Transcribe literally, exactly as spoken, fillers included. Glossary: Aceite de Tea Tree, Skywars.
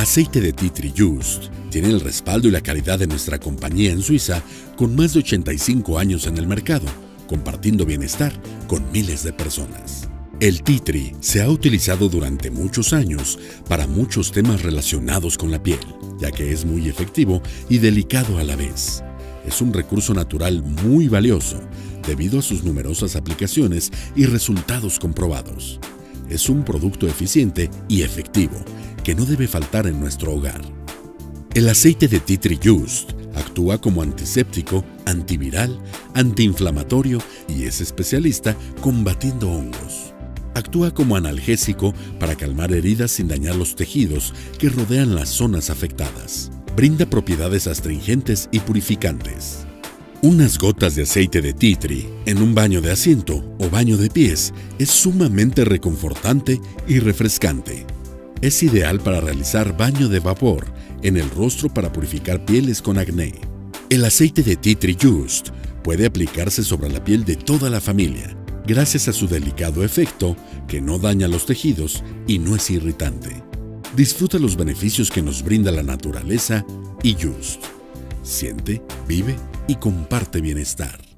Aceite de Tea Tree Just tiene el respaldo y la calidad de nuestra compañía en Suiza, con más de ochenta y cinco años en el mercado, compartiendo bienestar con miles de personas. El Tea Tree se ha utilizado durante muchos años para muchos temas relacionados con la piel, ya que es muy efectivo y delicado a la vez. Es un recurso natural muy valioso, debido a sus numerosas aplicaciones y resultados comprobados. Es un producto eficiente y efectivo, que no debe faltar en nuestro hogar. El aceite de Tea Tree Just actúa como antiséptico, antiviral, antiinflamatorio y es especialista combatiendo hongos. Actúa como analgésico para calmar heridas sin dañar los tejidos que rodean las zonas afectadas. Brinda propiedades astringentes y purificantes. Unas gotas de aceite de Tea Tree en un baño de asiento o baño de pies es sumamente reconfortante y refrescante. Es ideal para realizar baño de vapor en el rostro para purificar pieles con acné. El aceite de Tea Tree Just puede aplicarse sobre la piel de toda la familia, gracias a su delicado efecto que no daña los tejidos y no es irritante. Disfruta los beneficios que nos brinda la naturaleza y Just. Siente, vive y comparte bienestar.